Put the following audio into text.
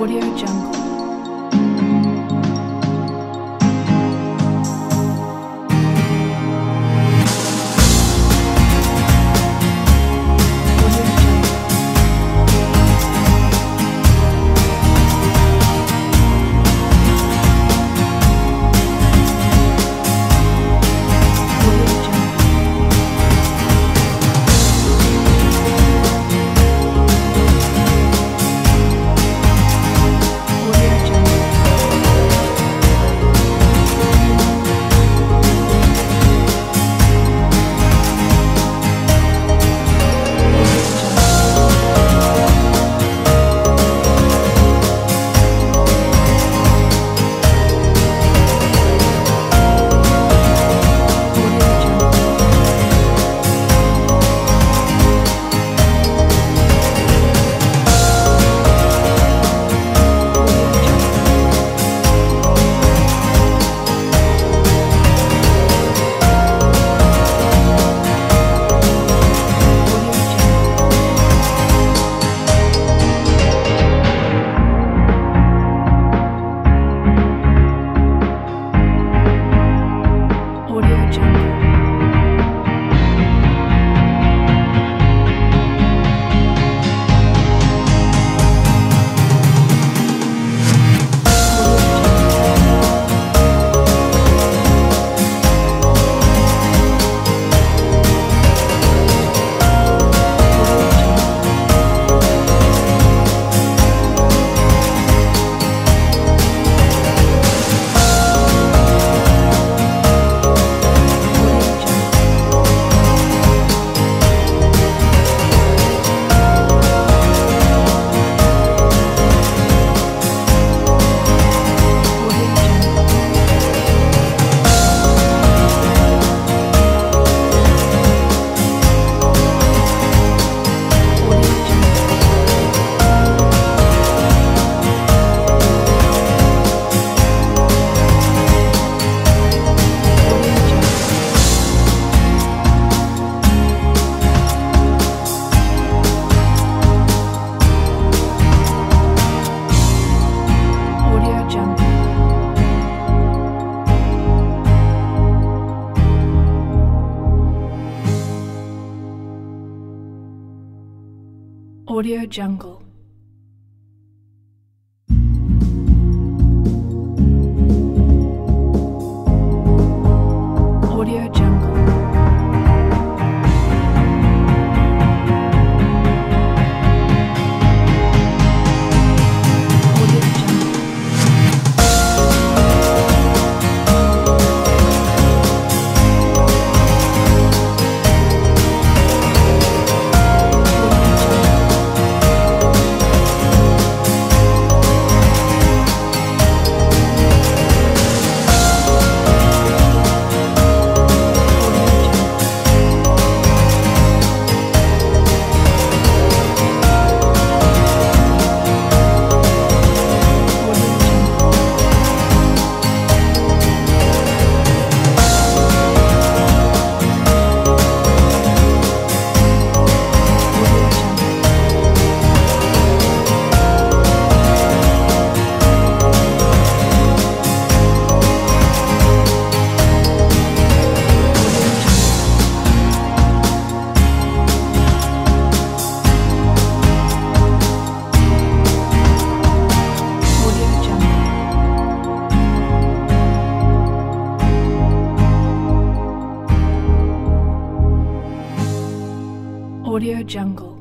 AudioJungle. AudioJungle. AudioJungle.